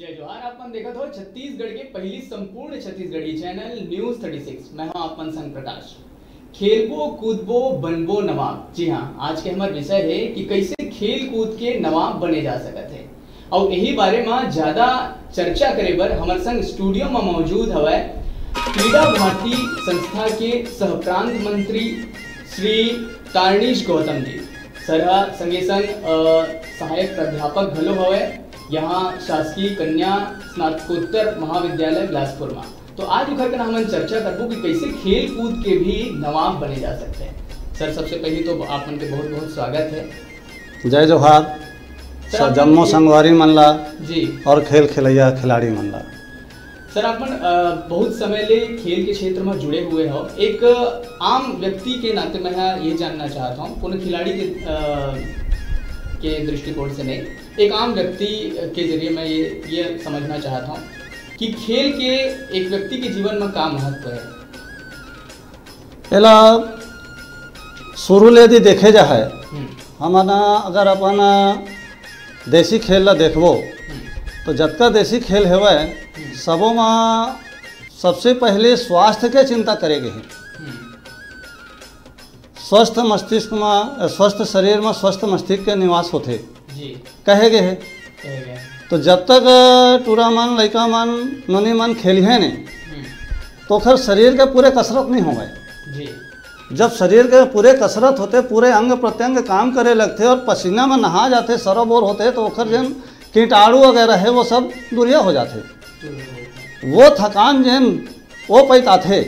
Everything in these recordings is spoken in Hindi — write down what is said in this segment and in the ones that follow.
जय जोहार। आपन देखत हो छत्तीसगढ़ के पहली संपूर्ण छत्तीसगढ़ी चैनल न्यूज़ 36। मैं हूं आपन संग प्रकाश। खेलबो कूदबो बनबो नवाब। जी हां, आज के हमार विषय है कि कैसे खेल कूद के नवाब बने जा सकत है। और यही बारे में ज्यादा चर्चा करे बर हमार संग स्टूडियो में मौजूद हवे क्रीडा भारती संस्था के सह प्रांत मंत्री श्री तारणेश गौतम जी सर, संगे संग सहायक प्राध्यापक घलो हवे यहाँ शासकीय कन्या स्नातकोत्तर महाविद्यालय बिलासपुर में। तो आज उखर हम चर्चा करबो कि कैसे खेल कूद के भी नवाब बने जा सकते हैं। सर सबसे पहले तो आप मन के बहुत बहुत स्वागत है। जय जोहार। सर जम्मो संगवारी मनला जी और खेल खिलैया खिलाड़ी मनला। सर अपन बहुत समय ले खेल के क्षेत्र में जुड़े हुए हो, एक आम व्यक्ति के नाते मैं ये जानना चाहता हूँ, कोनो खिलाड़ी के दृष्टिकोण से नहीं, एक आम व्यक्ति के जरिए मैं ये समझना चाहता हूँ कि खेल के एक व्यक्ति के जीवन में का महत्व है। पहला शुरू ले यदि देखे जा है हमारा, अगर अपन देसी खेल ला देखो तो जतका देसी खेल है सबों में सबसे पहले स्वास्थ्य के चिंता करेंगे। स्वस्थ मस्तिष्क में, स्वस्थ शरीर में स्वस्थ मस्तिष्क के निवास होते कहे गए है। तो जब तक टूरा मन लड़का मन नोनी मन खेली है ने तो खैर शरीर का पूरे कसरत नहीं हो गए। जब शरीर के पूरे कसरत होते, पूरे अंग प्रत्यंग काम करे लगते और पसीना में नहा जाते, सरोबोर होते, तो खैर जन कीटाणु वगैरह है वो सब दूरिया हो जाते। वो थकान जन वो पैताते,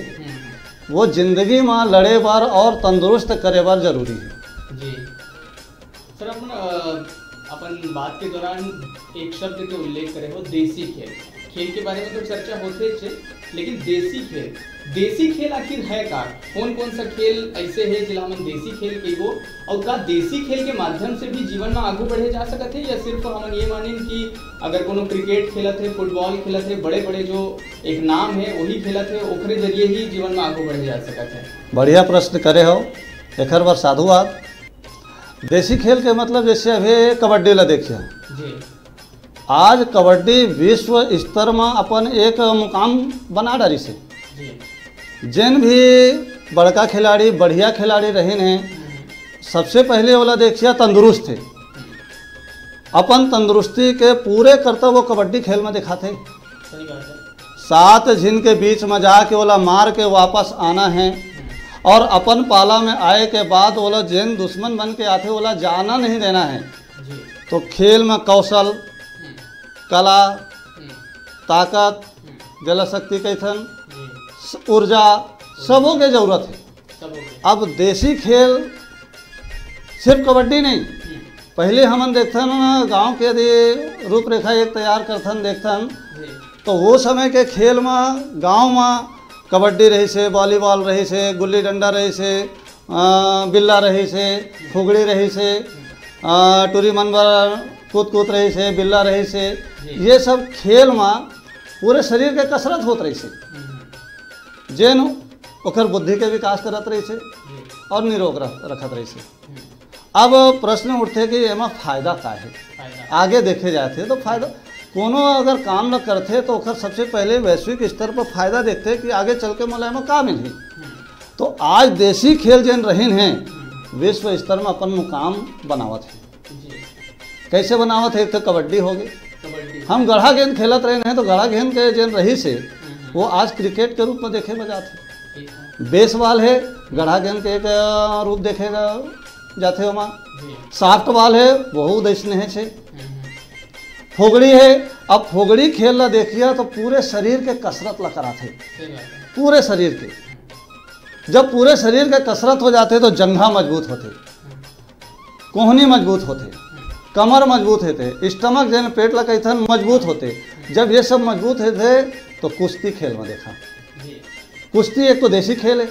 वो जिंदगी में लड़े बार और तंदुरुस्त करे बार जरूरी है। जी सर, अपन बात के दौरान एक शब्द के उल्लेख करे हो, देसी खेल। खेल के बारे में तो चर्चा होते थे, लेकिन देसी खेल आखिर है का? कौन कौन सा खेल ऐसे है जिला हम देसी खेल के वो, और का देसी खेल के माध्यम से भी जीवन में आगू बढ़े जा सकते हैं, या सिर्फ हम ये माने कि अगर कोनो क्रिकेट खेलत है, फुटबॉल खेलत है, बड़े बड़े जो एक नाम है वही खेलत है, ओकरे जरिए ही जीवन में आगू बढ़े जा सकते हैं। बढ़िया प्रश्न करे हो, एक बार साधुवाद। देसी खेल के मतलब जैसे अभी कबड्डी ला देखिए, आज कबड्डी विश्व स्तर में अपन एक मुकाम बना डाली से। जिन भी बड़का खिलाड़ी बढ़िया खिलाड़ी रहे ने, सबसे पहले वाला देखिए तंदुरुस्त थे, अपन तंदुरुस्ती के पूरे करता वो कबड्डी खेल में दिखाते। सात जिन के बीच में जाके वाला मार के वापस आना है और अपन पाला में आए के बाद ओला जैन दुश्मन बन के आते, ओला जाना नहीं देना है। तो खेल में कौशल, कला, ताकत, जलशक्ति कैथन, ऊर्जा सबों के ज़रूरत है। अब देसी खेल सिर्फ कबड्डी नहीं, पहले हम देखते ना गांव के यदि रूपरेखा एक तैयार करथन देखथन तो वो समय के खेल में गांव में कबड्डी रही से, वॉलीबॉल रही से, गुल्ली डंडा रही से, बिल्ला रही से, फुगड़ी रही से, टूरी मनबर कूद रही से, बिल्ला रही से, ये सब खेल में पूरे शरीर के कसरत होत रही से, जेन ओकर बुद्धि के विकास करत रही से और निरोग रखत रही से। अब प्रश्न उठते कि एमा फायदा का है, आगे देखे जाते तो फायदा कोनो अगर काम न करते तो खैर सबसे पहले वैश्विक स्तर पर फायदा देखते हैं कि आगे चल के मलाई में का मिले। तो आज देसी खेल जैन रहीन हैं विश्व स्तर में अपन मुकाम बनावत है। कैसे बनावत है? एक तो कबड्डी हो गई, हम गढ़ा गेंद खेलत रहे हैं तो गढ़ा गेंद के जैन रही से वो आज क्रिकेट के रूप में देखे में जाते। बेसबॉल है, गढ़ा गेंद के एक रूप देखे जाते वहाँ। साफ्ट बॉल है, वह उदयसने है। फोगड़ी है, अब फोगड़ी खेल ला देखिए तो पूरे शरीर के कसरत ला कराते, पूरे शरीर के। जब पूरे शरीर के कसरत हो जाते तो जंघा मजबूत होते, कोहनी मजबूत होते, कमर मजबूत होते, स्टमक जैन पेट ला कैथन मजबूत होते। जब ये सब मजबूत होते तो कुश्ती खेल में देखा। कुश्ती एक तो देसी खेल है।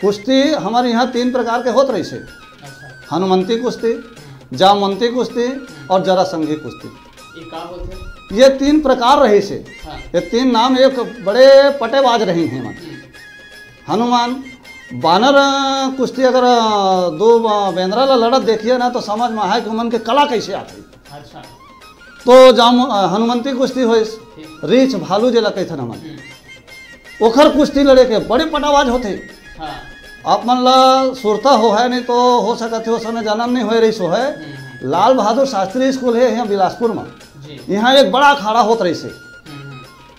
कुश्ती हमारे यहाँ तीन प्रकार के होते रही से, हनुमंती कुश्ती, जामवंती कुश्ती और जरासंघी कुश्ती, ये तीन प्रकार रहे से। हाँ। ये तीन नाम एक बड़े पटेबाज रहे हैं। हनुमान बानर कुश्ती, अगर दो बेंद्रा ला लड़त देखिए ना तो समझ में आए कि उमन के कला कैसे आती। अच्छा। तो जाम हनुमंती कुश्ती होइस रीछ भालू जेला कहथन हमन ओखर कुश्ती लड़े के बड़े पटावाज होते। हाँ। आप मन ला सुरता हो है नहीं तो हो सकते हो समय जन्म नहीं हो रही सो है। लाल बहादुर शास्त्री स्कूल है यहाँ बिलासपुर में, यहाँ एक बड़ा अखाड़ा होता रही से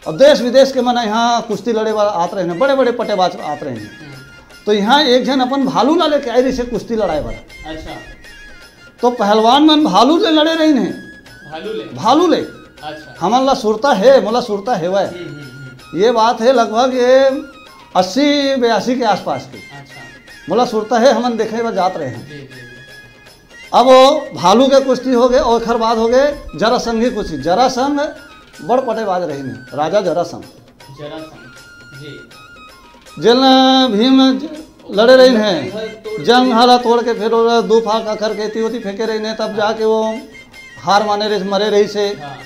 और देश विदेश के मन यहाँ कुश्ती लड़े वाला आते रहे, बड़े बड़े पटेबाज आते रहे। तो यहाँ एक जन अपन भालू ला लेके आई रही से कुश्ती लड़ाए वाला। अच्छा। तो पहलवान मन भालू से लड़े रही नहीं भालू ले। अच्छा। हमारा सुरता है, मोला सुरता है वह। ये बात है लगभग ये 80-82 के आसपास की। अच्छा। मोला सुरता है हमन देखने पर जात रहे हैं। अब वो भालू के कुश्ती हो गए और खर बाद हो गए जरासंघ की कुश्ती। जरासंघ बड़ पटेबाज रही ने, राजा जरासंघ जल भीम लड़े रही हैं, जंग हाला तोड़ के फिर दो फाक अखर कहती होती फेंके रही ने, तब जाके वो हार माने रही मरे रही से। हाँ।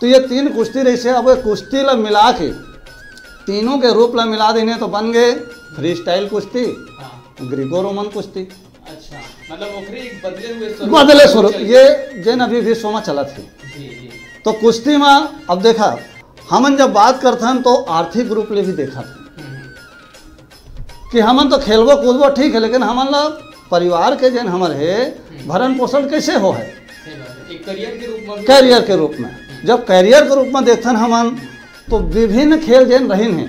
तो ये तीन कुश्ती रही से, अब ये कुश्ती ला मिला के तीनों के रूप ला मिला देने तो बन गए फ्री स्टाइल कुश्ती। हाँ। ग्रीको रोमन कुश्ती। अच्छा, मतलब बदले स्वरूप ये जैन अभी विश्व में चला थी। तो कुश्ती में अब देखा हमन जब बात करते हैं तो आर्थिक रूप ले भी देखा कि हमन तो खेलबो कूदबो ठीक है, लेकिन हमन ला परिवार के जैन हमर है भरण पोषण कैसे हो है कैरियर के रूप में। जब कैरियर के रूप में देखते हमन तो विभिन्न खेल जैन रहीन हैं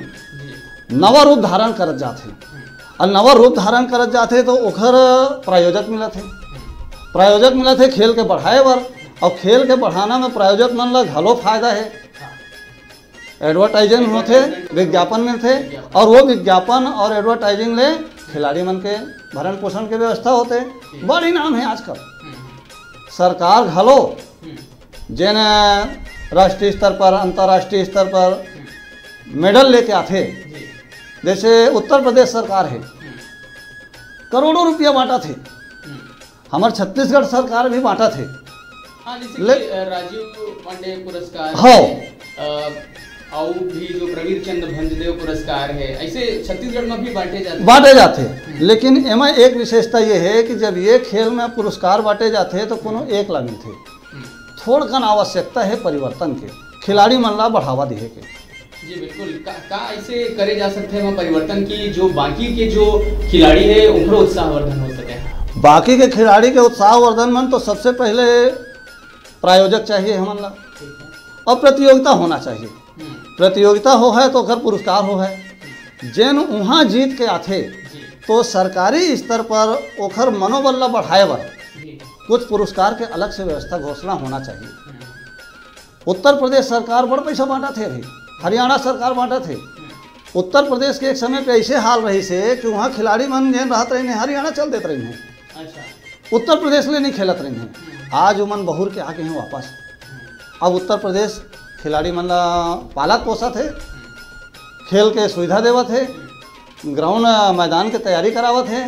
नवा रूप धारण करत जाते और नवा रूप धारण करत जाते तो ओखर प्रायोजक मिलत है खेल के बढ़ाए बर। और खेल के बढ़ाना में प्रायोजक मन ला घलो फायदा है, एडवर्टाइजिंग होते विज्ञापन में थे और वो विज्ञापन और एडवर्टाइजिंग ले खिलाड़ी मन के भरण पोषण के व्यवस्था होते। बड़ा इनाम है आजकल सरकार घलो जैन राष्ट्रीय स्तर पर अंतर्राष्ट्रीय स्तर पर मेडल लेके आते। जैसे उत्तर प्रदेश सरकार है करोड़ों रुपया बांटा थे, हमारे छत्तीसगढ़ सरकार भी बांटा थे। राजीव पांडे पुरस्कार हाँ और भी जो प्रवीर चंद भंजदेव पुरस्कार है ऐसे छत्तीसगढ़ में भी बांटे जाते। लेकिन एमा एक विशेषता ये है कि जब ये खेल में पुरस्कार बांटे जाते हैं तो कोनो एक ला मिलते, थोड़ा कन आवश्यकता है परिवर्तन के, खिलाड़ी मन ला बढ़ावा दिए के। जी बिल्कुल, का ऐसे करे जा सकते हैं परिवर्तन की जो बाकी के जो खिलाड़ी है उनको उत्साहवर्धन हो सके। बाकी के खिलाड़ी के उत्साहवर्धन मन तो सबसे पहले प्रायोजक चाहिए हमन ला और प्रतियोगिता होना चाहिए। प्रतियोगिता हो है तो घर पुरस्कार हो है, जैन वहाँ जीत के आते तो सरकारी स्तर पर ओखर मनोबल ला बढ़ाए बर कुछ पुरस्कार के अलग से व्यवस्था घोषणा होना चाहिए। उत्तर प्रदेश सरकार बड़ा पैसा बांटा थे, हरियाणा सरकार बांटा थे। उत्तर प्रदेश के एक समय पे ऐसे हाल रही से कि वहाँ खिलाड़ी मन जैन रहते रही हरियाणा चल देते रही हैं, उत्तर प्रदेश में नहीं खेलते रही हैं। आज उमन बहुर के आके हैं वापस, अब उत्तर प्रदेश खिलाड़ी मन ला पालक पोषत है, खेल के सुविधा देवत है, ग्राउंड मैदान के तैयारी करावत है।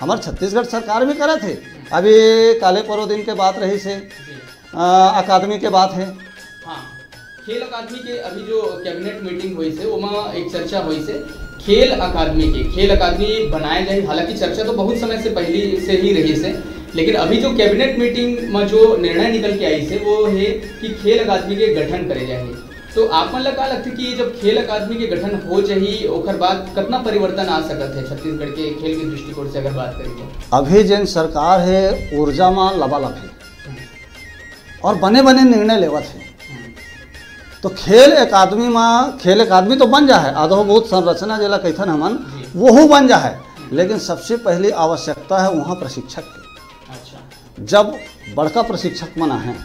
हमारे छत्तीसगढ़ सरकार भी करत है। अभी काले परो दिन के बात रही से अकादमी के बात है। हाँ, खेल अकादमी के अभी जो कैबिनेट मीटिंग हुई से ओमा एक चर्चा हुई से खेल अकादमी बनाए जाए। हालांकि चर्चा तो बहुत समय से पहले से ही रही से, लेकिन अभी जो कैबिनेट मीटिंग में जो निर्णय निकल के आई से वो है कि खेल अकादमी के गठन करे जाए। तो आप मन का लगता है कि जब खेल अकादमी के गठन हो जाए ओखर बाद कितना परिवर्तन आ सकता है छत्तीसगढ़ के खेल के दृष्टिकोण से अगर बात करें तो? अभी जैन सरकार है ऊर्जा में लबालब है और बने बने निर्णय लेवत है। तो खेल अकादमी तो बन जा है, आधारभूत संरचना जिला कैथन हमन वो बन जा है, लेकिन सबसे पहली आवश्यकता है वहाँ प्रशिक्षक की। जब बड़का प्रशिक्षक मना है,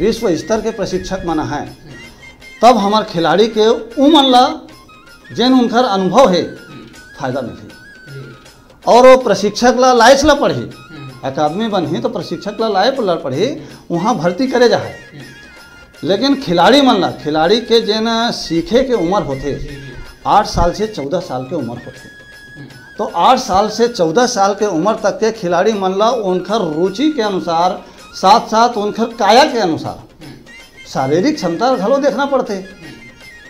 विश्व स्तर के प्रशिक्षक मना है, तब हमारे खिलाड़ी के उमन ला जैन उनकर अनुभव है फायदा मिले और वो प्रशिक्षक ला लाइस ला पढ़ी। अकादमी बनी तो प्रशिक्षक ला लाइफ ला पढ़ी, वहाँ भर्ती करे जाए। लेकिन खिलाड़ी मन ला खिलाड़ी के जैन सीखे के उम्र होते 8 साल से 14 साल के उम्र होते। तो 8 साल से 14 साल के उम्र तक के खिलाड़ी मन ला उनकर रुचि के अनुसार साथ साथ उनकर काया के अनुसार शारीरिक क्षमता घलो देखना पड़ते।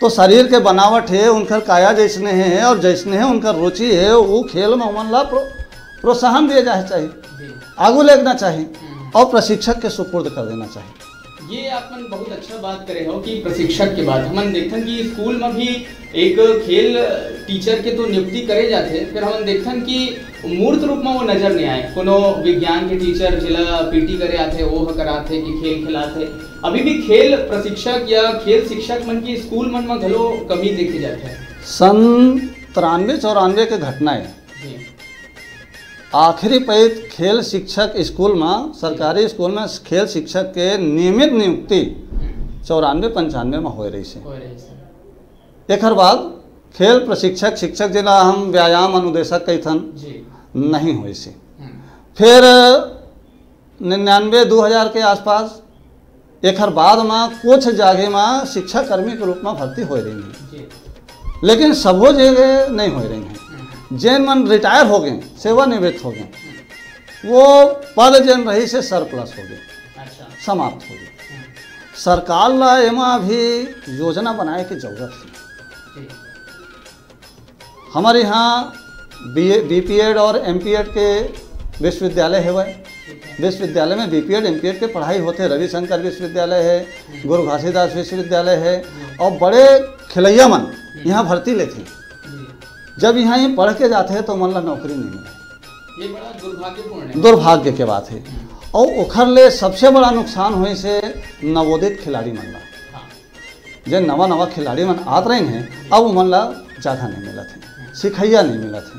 तो शरीर के बनावट है उनकर काया जैसने है और जैसने है उनकर रुचि है वो खेल में मन ला प्रोत्साहन दिया जाए चाहिए, आगू लेना चाहिए और प्रशिक्षक के सुपुर्द कर देना चाहिए। ये आपन बहुत अच्छा बात करे हो कि प्रशिक्षक के बात हमन देखथन कि स्कूल में भी एक खेल टीचर के तो नियुक्ति करे जाते, फिर हमन देखथन कि मूर्त रूप में वो नजर नहीं आए। कोनो विज्ञान के टीचर जिला पीटी करे आते वो कराते कि खेल खिलाते। अभी भी खेल प्रशिक्षक या खेल शिक्षक मन की स्कूल मन में घलो कमी देखी जाते है। सन 93-94 के घटना है, आखिरी पैत खेल शिक्षक स्कूल में, सरकारी स्कूल में खेल शिक्षक के नियमित नियुक्ति 94-95 में हो रही है। एक बाद खेल प्रशिक्षक शिक्षक जिला हम व्यायाम अनुदेशक कहीथन नहीं हुई से। फिर 99-2000 के आसपास एक बाद में कुछ जगह में शिक्षा कर्मी के रूप में भर्ती हो रही है, लेकिन सबो जगह नहीं हो रही है। जैन मन रिटायर हो गए, सेवानिवृत्त हो गए, वो पद जैन रही से सरप्लस हो गए, समाप्त हो गए। सरकार ला एमा भी योजना बनाए की जरूरत है। हमारे यहाँ बीपीएड और एमपीएड के विश्वविद्यालय है। वह विश्वविद्यालय में बीपीएड एमपीएड के पढ़ाई होते। रविशंकर विश्वविद्यालय है, गुरु भासेदास विश्वविद्यालय है, और बड़े खिलैया मन यहाँ भर्ती लेते। जब यहाँ ये पढ़ के जाते हैं तो मतलब नौकरी नहीं मिले। ये बड़ा दुर्भाग्यपूर्ण है, दुर्भाग्य के बात है। और उखर ले सबसे बड़ा नुकसान हुए से नवोदित खिलाड़ी मनला, जो नवा नवा खिलाड़ी मन आत रहे हैं, अब वो मनला ज़्यादा नहीं मिला थे, सिखैया नहीं मिला थे।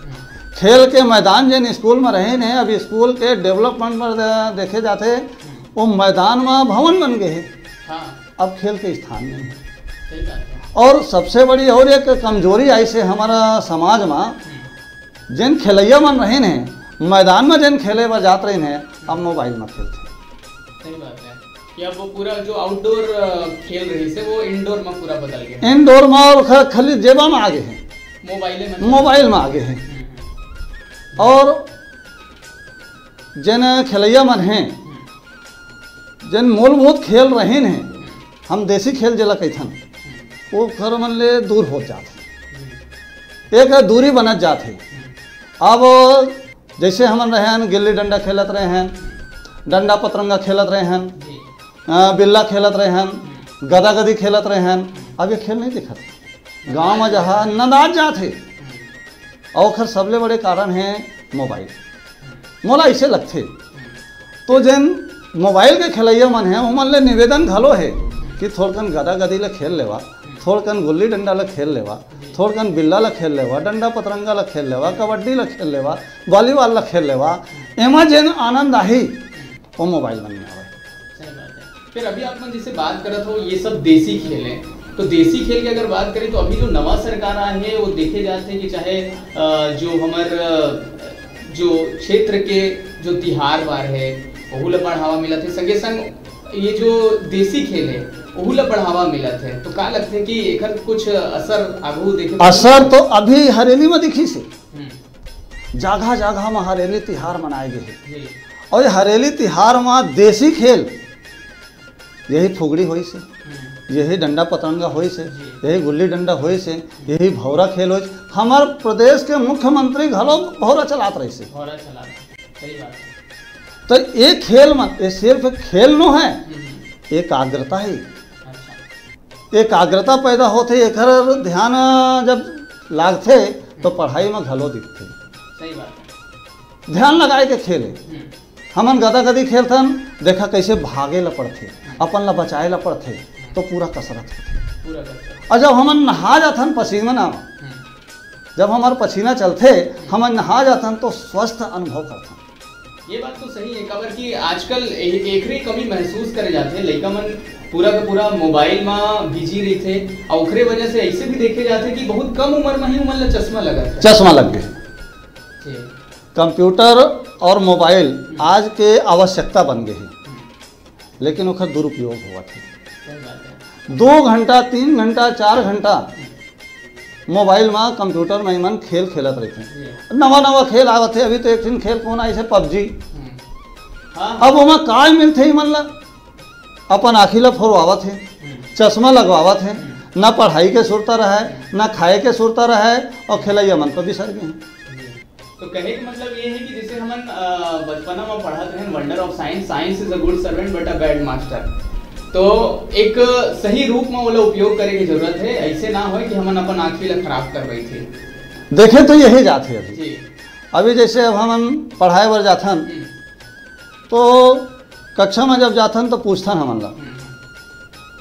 खेल के मैदान जिन स्कूल में रहे हैं, अब स्कूल के डेवलपमेंट पर देखे जाते वो मैदान में भवन बन गए हैं, अब खेल के स्थान नहीं है। और सबसे बड़ी और एक कमजोरी आई से हमारा समाज में, जिन खिलैया मन रहे हैं, मैदान में जिन खेले व जात रहे हैं, अब मोबाइल में खेलते। सही बात है कि अब वो पूरा जो आउटडोर खेल रही से वो इंडोर में पूरा बदल गया। इंडोर में और खाली जेबा में आगे हैं, मोबाइल में आगे हैं। और जिन खिलैया मन हैं, जिन मूलभूत खेल रहे हैं, हम देसी खेल जिला कहथन, वो घर मन ले दूर हो जाते, एक दूरी बनत जाते। अब जैसे हम रहे हैं गिल्ली डंडा खेलत रहे हैं, डंडा पतरंगा खेलत रहे हैं, बिल्ला खेलत रहे हैं, गदा गदी खेलत रहे हैं, अब ये खेल नहीं दिखते गांव में, जहाँ नंदाज जाते। और खर सबले बड़े कारण है मोबाइल। मोला इसे लगते तो जिन मोबाइल के खिलैया मन है, वो मन ले निवेदन घलो है कि थोड़कन गदा गदी ले खेल लेवा, थोड़कन गुल्ली डंडा ला खेल लेवा, थोड़कन बिल्ला ला खेल लेवा, डंडा पतरंगा ला खेल लेवा, कबड्डी ला खेल लेवा, वॉलीबॉल ला खेल लेवा। एमा जेन आनंद आही वो मोबाइल में नहीं आवे। सही बात है। फिर अभी आप मन जिसे बात करत हो, ये सब देसी खेल है। तो देसी खेल की अगर बात करें तो अभी जो नवा सरकार आई है, वो देखे जाते हैं कि चाहे जो हमार जो क्षेत्र के जो तिहार वार है वहू ला बढ़ावा मिला थे, संगे संग ये जो देसी खेल है ओहुला बढ़ावा मिला थे। तो का लगते है कि एकर कुछ असर आगू देखे? असर तो अभी हरेली में दिखी से। जगह जगह में हरेली तिहार मनाए गए, और हरेली तिहार में देसी खेल, यही फुगड़ी होई से, यही डंडा पतंगा होई से, यही गुल्ली डंडा होई से, यही भौरा खेल होई। हमारे प्रदेश के मुख्यमंत्री घलो भौरा चलात रही से। तो ये खेल मन ये सिर्फ खेल नो है, एकाग्रता है। एकाग्रता पैदा होते, एक ध्यान जब लागते तो पढ़ाई में घलो दिखते। सही बात है। ध्यान लगाए के खेले। हमन गदा गदी खेलथन, देखा कैसे भागे ला पड़ते, अपन ला बचाए ला पड़ते, तो पूरा कसरत होते। और जब हमन नहा जाथन पसीना ना, जब हमार पसीना चलते, हमन नहा जाथन तो स्वस्थ अनुभव करथन। ये बात तो सही है काबर कि आजकल एकरी कमी महसूस करे जाते हैं। लड़का मन पूरा का पूरा मोबाइल में बिजी रही थे, और उखरे वजह से ऐसे भी देखे जाते कि बहुत कम उम्र में ही उम्र चश्मा लग गए। कंप्यूटर और मोबाइल आज के आवश्यकता बन गए है, लेकिन उखर दुरुपयोग हुआ था। 2 घंटा 3 घंटा 4 घंटा मोबाइल में कंप्यूटर में मन खेल खेलत रहते, नवा नवा खेल आवत है। अभी तो एक दिन खेल कौन आई से पबजी। अब वहाँ काय मिलते ही मन ला, अपन आँखी ला फोरवावत है, चश्मा लगवावत है, ना पढ़ाई के सुरता रहा है, ना खाए के सुरता रहा है, और खेलैया मन पर बिसर गए। तो कहने का मतलब ये है कि जैसे हम बचपना में पढ़ाते हैं wonder of science, science is a good servant but a bad master. तो एक सही रूप में वाला उपयोग करे की जरूरत है, ऐसे ना हो कि हमन अपन आँखी ला खराब कर रही थी। देखे तो यही जात है अभी जैसे अब हम पढ़ाए बर जाथन तो कक्षा में जब जाथन तो पूछथन हमन ला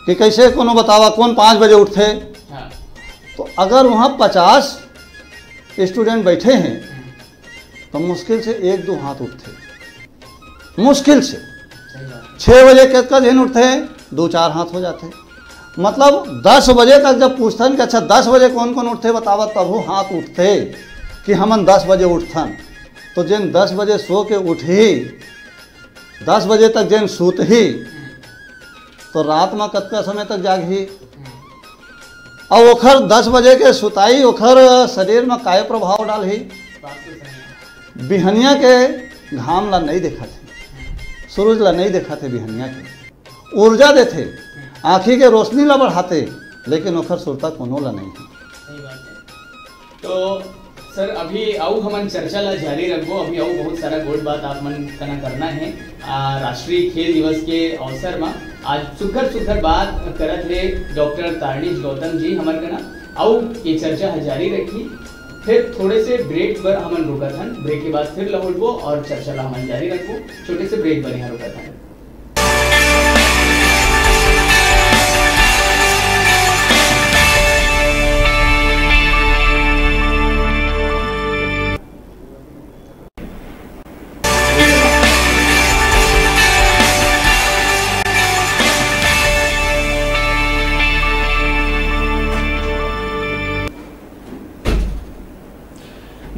कि कैसे कोनो बतावा कौन 5 बजे उठते, तो अगर वहाँ 50 स्टूडेंट बैठे हैं तो मुश्किल से 1-2 हाथ उठते, मुश्किल से 6 बजे कद दिन उठते 2-4 हाथ हो जाते, मतलब 10 बजे तक जब पूछथन कि अच्छा 10 बजे कौन कौन उठते बतावा तब वो हाथ उठते कि हमन 10 बजे उठथन। तो जिन 10 बजे सो के उठी 10 बजे तक जैन सूत ही तो रात में कतका समय तक जागही, और ओखर 10 बजे के सुताई ओखर शरीर में काय प्रभाव डालही, बिहनिया के घाम ला नहीं देखा थे, सूरज ला नहीं देखा थे, बिहनिया के ऊर्जा देते, आँखी के रोशनी ला बढ़ाते, लेकिन ओखर सुरता कोनो ला नहीं है। तो सर अभी आऊ हमन चर्चा ला जारी रखो, अभी आऊ बहुत सारा गोट बात आप मन कना करना है। राष्ट्रीय खेल दिवस के अवसर में आज सुखर सुखर बात करत है डॉक्टर तारणेश गौतम जी हमर कना, आऊ ये चर्चा जारी रखी, फिर थोड़े से ब्रेक पर हमन रुकथन, ब्रेक के बाद फिर लौटबो और चर्चा ला हमन जारी रखो, छोटे से ब्रेक पर यहाँ रुकथन।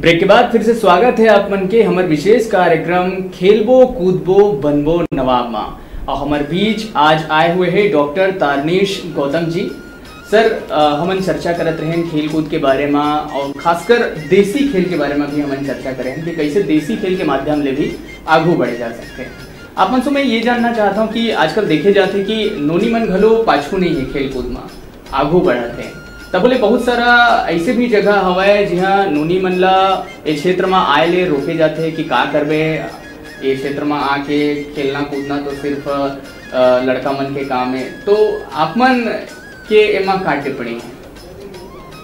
ब्रेक के बाद फिर से स्वागत है आप मन के हमारे विशेष कार्यक्रम खेलबो कूदबो बनबो नवाब माँ, और हमारे बीच आज आए हुए हैं डॉक्टर तारणेश गौतम जी। सर हमन चर्चा करत रहे खेल कूद के बारे में और खासकर देसी खेल के बारे में भी हमन चर्चा करे कि कैसे देसी खेल के माध्यम ले भी आगू बढ़े जा सकते हैं। आप मन से मैं ये जानना चाहता हूँ कि आजकल देखे जाते कि नोनी मन घलो पाछू नहीं है खेल कूद में आगू बढ़ते हैं, तबले बहुत सारा ऐसे भी जगह हवाए जहाँ नूनी मनला ये क्षेत्र में आए ले रोके जाते कि का करबे, ये क्षेत्र में आके खेलना कूदना तो सिर्फ लड़का मन के काम है, तो आप मन के एमा का टिप्पणी है?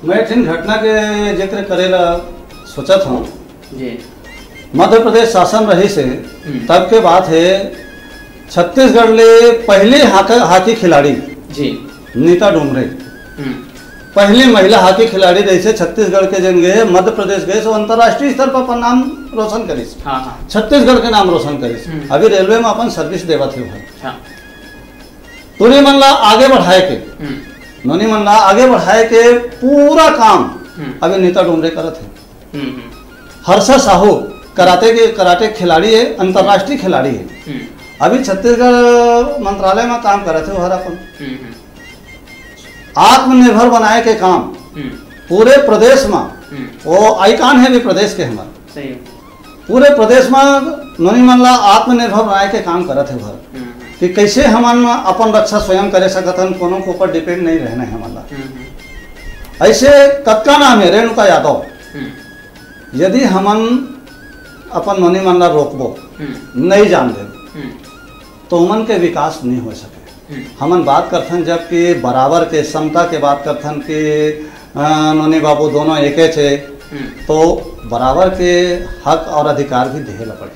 मैं जिन घटना के जिक्र करेला सोचा था जी, मध्य प्रदेश शासन रही से तब के बात है, छत्तीसगढ़ ले पहले हॉकी खिलाड़ी जी नीता डुमरे पहली महिला हॉकी खिलाड़ी रही से, छत्तीसगढ़ के जन गए मध्य प्रदेश गए सो अंतरराष्ट्रीय स्तर पर अपन नाम रोशन करीस, छत्तीसगढ़ के नाम रोशन करीस, अभी रेलवे में अपन सर्विस देवा थे भाई। नोनी मन ला आगे बढ़ाए के पूरा काम अभी नीता डुमरे करत है। हर्षा साहू कराटे खिलाड़ी है, अंतरराष्ट्रीय खिलाड़ी है, अभी छत्तीसगढ़ मंत्रालय में काम करा थे हर अपन आत्मनिर्भर बनाए के काम पूरे प्रदेश में, वो आइकान है भी प्रदेश के हमारे, पूरे प्रदेश में नोनी मन ला आत्मनिर्भर बनाए के काम करते हैं भर कि कैसे हमन अपन रक्षा स्वयं करे सकत हन, कोनो को ऊपर डिपेंड नहीं रहना है हमारा। ऐसे कतका नाम है रेणुका यादव, यदि हमन अपन नोनी मन ला रोकबो नहीं जान दे तो हमन के विकास नहीं हो सके। हमन बात करथन जबकि बराबर के समता के बात करथन कि नोनी बाबू दोनों एके छे तो बराबर के हक और अधिकार भी देहला पड़े,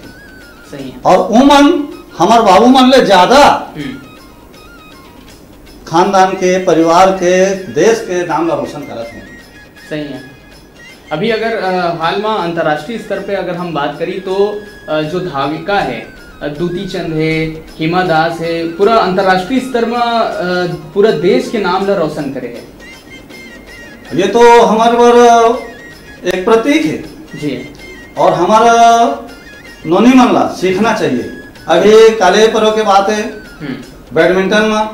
सही है। और उमन हमार बाबू मन ले ज्यादा खानदान के परिवार के देश के नाम ला रोशन करते हैं, सही है। अभी अगर हाल में अंतर्राष्ट्रीय स्तर पे अगर हम बात करी तो जो धाविका है दूती चंद है, हिमा दास है, पूरा अंतर्राष्ट्रीय स्तर में पूरा देश के नाम ला रोशन करे है, ये तो हमारे पर एक प्रतीक है जी। और हमारा नोनी मन ला सीखना चाहिए, अभी काले परो के बात है बैडमिंटन में,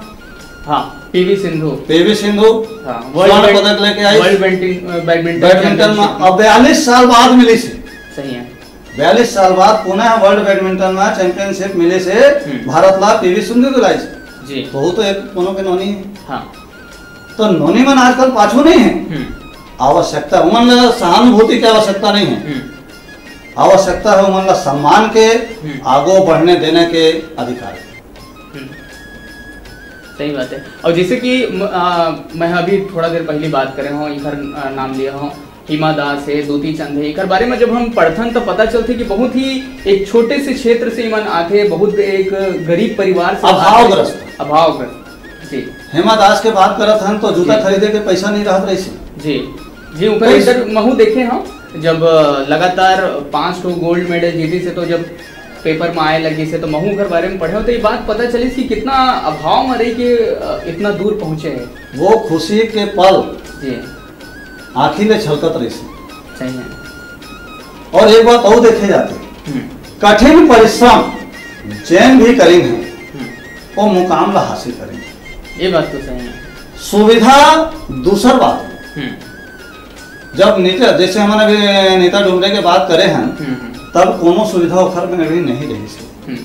हाँ पीवी सिंधु स्वर्ण पदक लेके आई बैडमिंटन में, और 42 साल बाद मिली से, सही है, 42 साल बाद पुनः वर्ल्ड बैडमिंटन में चैंपियनशिप मिले से भारत ला पीवी सिंधु दिलाई जी, तो वो तो एक कोनो के नोनी है, हाँ। तो नोनी मन आजकल पाछू नहीं है, आवश्यकता उमन ला सहानुभूति की आवश्यकता नहीं है, आवश्यकता है उमन ला सम्मान के आगो बढ़ने देने के अधिकार। सही बात है। और जैसे कि मैं अभी थोड़ा देर पहले बात करे हूँ, इधर नाम लिया हूँ, हिमा दास है, दूती चंद है, इकर बारे में जब हम पढ़थन तो पता चलते कि बहुत ही एक छोटे से क्षेत्र से इमन आते, बहुत एक गरीब परिवार से अभावग्रस्त जी। हेमा दास के बात करत हन तो जूता खरीदे के पैसा नहीं रहत रही जी जी। ऊपर इधर महू देखे हम जब लगातार 5 गोल्ड मेडल जीती से, तो जब पेपर में आए लगी से तो महू घर बारे में पढ़े हो तो ये बात पता चली कि कितना अभाव में रही के इतना दूर पहुंचे हैं। वो खुशी के पल जी आँखी में छलकत रही सही है। और एक बात और देखे जाते, कठिन परिश्रम जैन भी करेंगे वो मुकाम ला हासिल करेंगे, ये बात तो सही है। सुविधा दूसर बात, जब नीता जैसे हमारे नीता डुमरे के बात करे हैं तब कोनो सुविधा ओखर में नहीं रही से,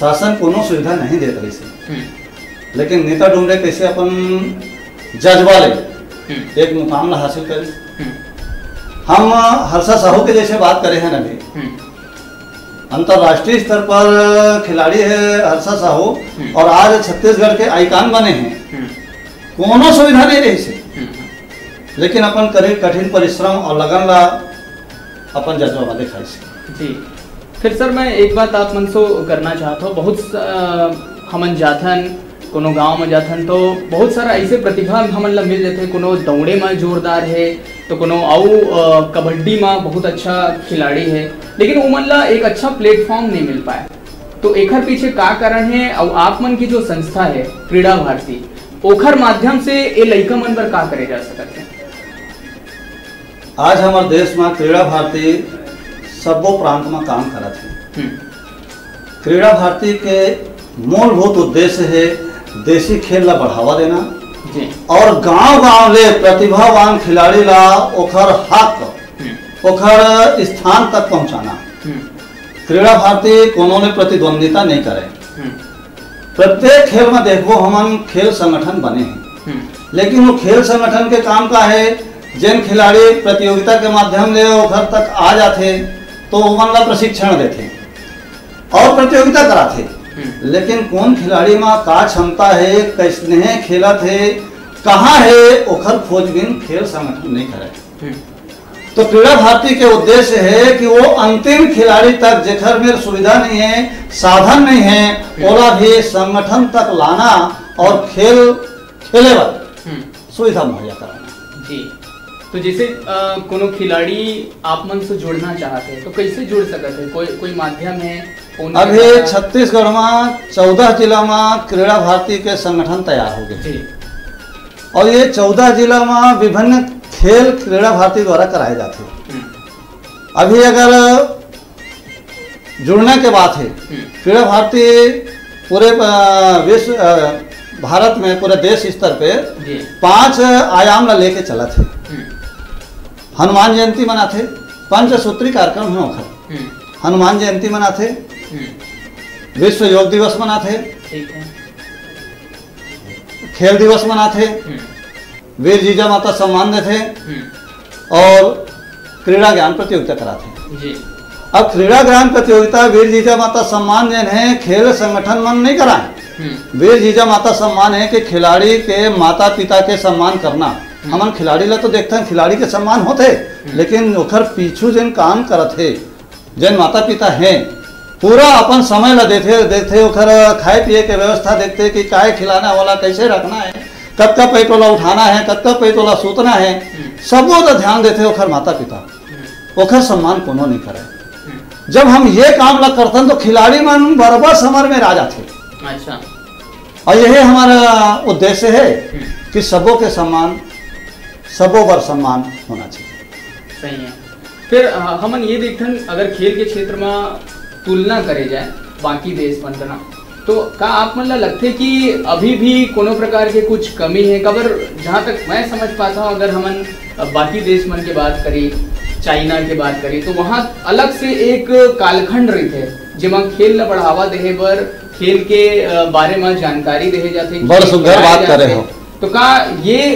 शासन कोनो सुविधा नहीं देता रही से, लेकिन नीता डुमरे कैसे अपन जज्बा ले एक मुकाम ला हासिल करें। हम हर्षा साहू के जैसे बात करे हैं अभी अंतरराष्ट्रीय स्तर पर खिलाड़ी है हर्षा साहू और आज छत्तीसगढ़ के आइकान बने हैं, कोनो सुविधा नहीं रही से, लेकिन अपन करे कठिन परिश्रम और लगन ला अपन जज्बा वाले खाई जी। फिर सर मैं एक बात आप मन सो करना चाहता हूँ, बहुत हमन जाथन कोनो गांव में जाथन तो बहुत सारा ऐसे प्रतिभा हमन ला मिल जाते, कोनो दौड़े में जोरदार है तो कोनो और कबड्डी में बहुत अच्छा खिलाड़ी है, लेकिन वो मन ला एक अच्छा प्लेटफॉर्म नहीं मिल पाए, तो एकर पीछे का कारण है? और आप मन की जो संस्था है क्रीडा भारती, ओखर माध्यम से ये लड़का मन पर का करे जा सकते हैं? आज हमारे देश में क्रीडा भारती सबो प्रांत में काम करते हैं। क्रीडा भारती के मूलभूत उद्देश्य है देशी खेल ला बढ़ावा देना और गांव गांव ले प्रतिभावान खिलाड़ी ला ओखर हक ओखर स्थान तक पहुंचाना। क्रीडा भारती कोनो ने प्रतिद्वंदिता नहीं करे, प्रत्येक खेल में देखो हम खेल संगठन बने हैं, लेकिन वो खेल संगठन के काम का है जिन खिलाड़ी प्रतियोगिता के माध्यम से घर तक आ जाते तो मन ला प्रशिक्षण देते और प्रतियोगिता कराते, लेकिन कौन खिलाड़ी में का क्षमता है, कैसने खेला थे, कहाँ है, ओखर खोजबीन खेल संगठन नहीं करे। तो क्रीड़ा भारती के उद्देश्य है कि वो अंतिम खिलाड़ी तक जिधर में सुविधा नहीं है, साधन नहीं है, ओला भी संगठन तक लाना और खेल खेले वाले सुविधा मुहैया कराना जी। तो जैसे कोनो खिलाड़ी आप मन से जुड़ना चाहते हैं तो कैसे जुड़ सकते हैं? कोई माध्यम है? अभी छत्तीसगढ़ में 14 जिला में क्रीड़ा भारती के संगठन तैयार हो गए और ये 14 जिला में विभिन्न खेल क्रीड़ा भारती द्वारा कराए जाते हैं। अभी अगर जुड़ने के बात है, क्रीड़ा भारती पूरे विश्व भारत में पूरे देश स्तर पे 5 आयाम ला लेके चला थे। हनुमान जयंती मनाते, पंचसूत्री कार्यक्रम है ओखर, हनुमान जयंती मनाते, विश्व योग दिवस मनाते, खेल दिवस मनाते, वीर जीजा माता सम्मान देते और क्रीड़ा ज्ञान प्रतियोगिता कराते। अब क्रीड़ा ज्ञान प्रतियोगिता वीर जीजा माता सम्मान जन है, खेल संगठन मन नहीं कराए। वीर जीजा माता सम्मान है कि खिलाड़ी के माता पिता के सम्मान करना, हमन खिलाड़ी ला तो देखते हैं खिलाड़ी के सम्मान होते, लेकिन ओखर पीछू जिन काम करते जिन माता पिता हैं पूरा अपन समय ला देते देते, ओखर खाए पिए के व्यवस्था देखते कि काय खिलाना वाला, कैसे रखना है, कब का पेट वाला उठाना है, कब का पेट वाला सूतना है, सबों का ध्यान देते ओखर माता पिता। ओखर सम्मान कोनो नहीं करे। जब हम ये काम ला करते तो खिलाड़ी मन बराबर समर में आ जाते। अच्छा, और यही हमारा उद्देश्य है कि सबों के सम्मान सबों पर सम्मान होना चाहिए। सही है। फिर हम ये देखन अगर खेल के क्षेत्र में तुलना करे जाए बाकी देश बनना तो का आप मतलब लगते कि अभी भी कोनो प्रकार के कुछ कमी है? कबर जहाँ तक मैं समझ पाता हूँ अगर हम बाकी देश मन की बात करी, चाइना की बात करी तो वहाँ अलग से एक कालखंड रही थे जिसमें खेल ला बढ़ावा देहे पर खेल के बारे में जानकारी देहे जाते। बड़ सुंदर बात करे हो। तो का ये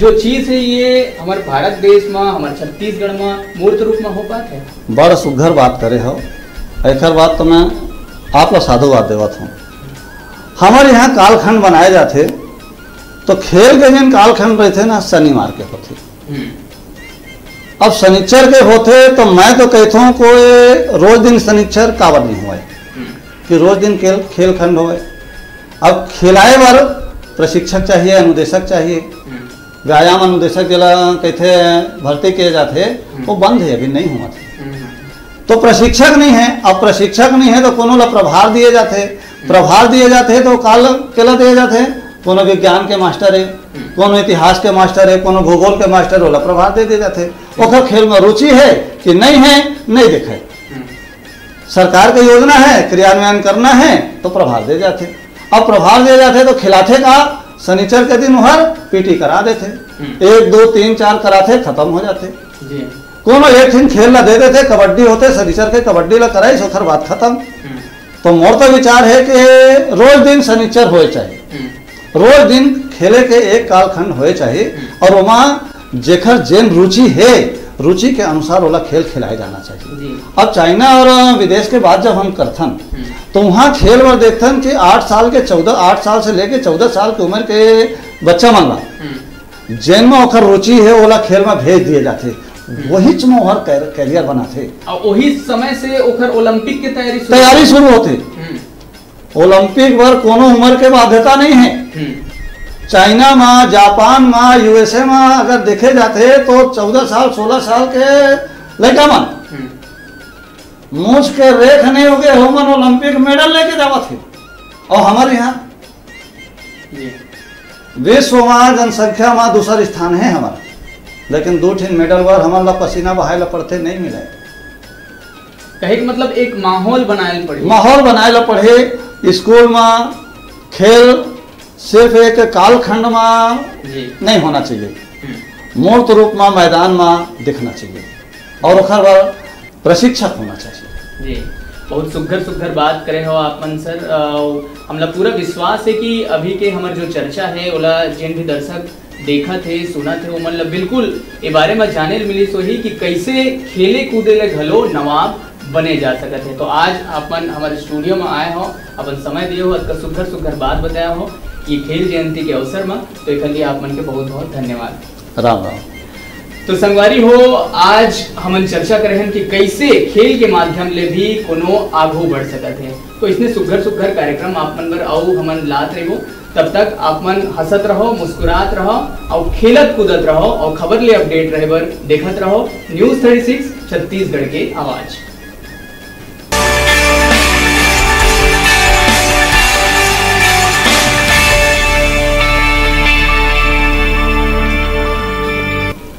जो चीज है ये हमारे भारत देश में हमारे छत्तीसगढ़ में मूर्त रूप में हो पाते है? बड़ा सुघर बात करे हो। एक बात तो मैं आप लोग साधुवाद देवत हूँ। हमारे यहाँ कालखंड बनाए जाते तो खेल के दिन कालखंड रहते ना शनिवार के होते। अब शनिचर के होते तो मैं तो कहता हूँ कोई रोज दिन शनिचर कावर नहीं हुआ कि रोज दिन खेल खेलखंड होए। अब खिलाए बार प्रशिक्षक चाहिए, अनुदेशक चाहिए, व्यायाम अनुदेशक जिला कहते भर्ती किए जाते वो बंद है, अभी नहीं हुआ तो प्रशिक्षक नहीं है। अब प्रशिक्षक नहीं है तो कोनो ला प्रभार दिए जाते, प्रभार दिए जाते तो काल केला दिए जाते। कोनो विज्ञान के मास्टर है, कोनो इतिहास के मास्टर है, कोनो भूगोल के मास्टर वाला प्रभार दे दिए जाते। और खेल में रुचि है कि नहीं है नहीं दिखे, सरकार की योजना है क्रियान्वयन करना है तो प्रभार दे जाते। अब प्रभार दे जाते तो खिलाते का शनिचर के दिन हर पीटी करा देते, 1 2 3 4 कराते खत्म हो जाते। कोनो एक दिन खेल ला दे देते कबड्डी होते, शनिचर के कबड्डी ला कराई सोखर बात खत्म। तो मोर तो विचार है कि रोज दिन शनिचर होए चाहिए, रोज दिन खेले के एक कालखंड होए चाहिए और वहाँ जेखर जैन रुचि है रुचि के अनुसार वाला खेल खिलाया जाना चाहिए। अब चाइना और विदेश के बाद जब हम करथन तो वहाँ खेल वर देखथन कि 8 साल से लेके 14 साल की उम्र के बच्चा मन ला जैन में ओखर रुचि है वाला खेल में भेज दिए जाते, वही चमोहर कैरियर बनाते। वही समय से ओखर ओलंपिक की तैयारी शुरू होते। ओलंपिक वर कोनो उम्र के बाध्यता नहीं है। चाइना में, जापान में, यूएसए में अगर देखे जाते तो 14 साल 16 साल के लड़का मन मूछ के रेख नहीं हो गए होमन ओलंपिक मेडल लेके जावा थे। और हमारे यहाँ विश्व में जनसंख्या में दूसरा स्थान है हमारा, लेकिन 2 मेडल बार हमारा पसीना बहाये पड़ते नहीं मिला। कहीं मतलब एक माहौल बनाए पड़े, माहौल बनाए पड़े। स्कूल में खेल सिर्फ एक कालखंड में नहीं होना चाहिए, मूर्त रूप में मैदान में दिखना चाहिए और हर बार प्रशिक्षक होना चाहिए। जी बहुत सुघर सुघर बात करे हो आप मन सर। हमला पूरा विश्वास है कि अभी के हमारे जो चर्चा है ओला जिन भी दर्शक देखा थे सुना थे वो मतलब बिल्कुल ये बारे में जाने मिली सो ही कि कैसे खेले कूदे ले घलो नवाब बने जा सकते। तो आज अपन हमारे स्टूडियो में आए हो, अपन समय दिए हो, आपका सुघर सुघर बात बताया हो कि खेल जयंती के अवसर में, तो एक आप मन के बहुत बहुत धन्यवाद। राम राम। तो संगवारी हो, आज हमन चर्चा करे हैं कि कैसे खेल के माध्यम ले भी कोनो आगू बढ़ सकते हैं। तो इसने सुघर सुघर कार्यक्रम आप मन पर आओ हमन लात रहो, तब तक आप मन हंसत रहो, मुस्कुरात रहो और खेलत कूदत रहो और खबर ले अपडेट रहे बर देखत रहो न्यूज़ 36 छत्तीसगढ़ के आवाज।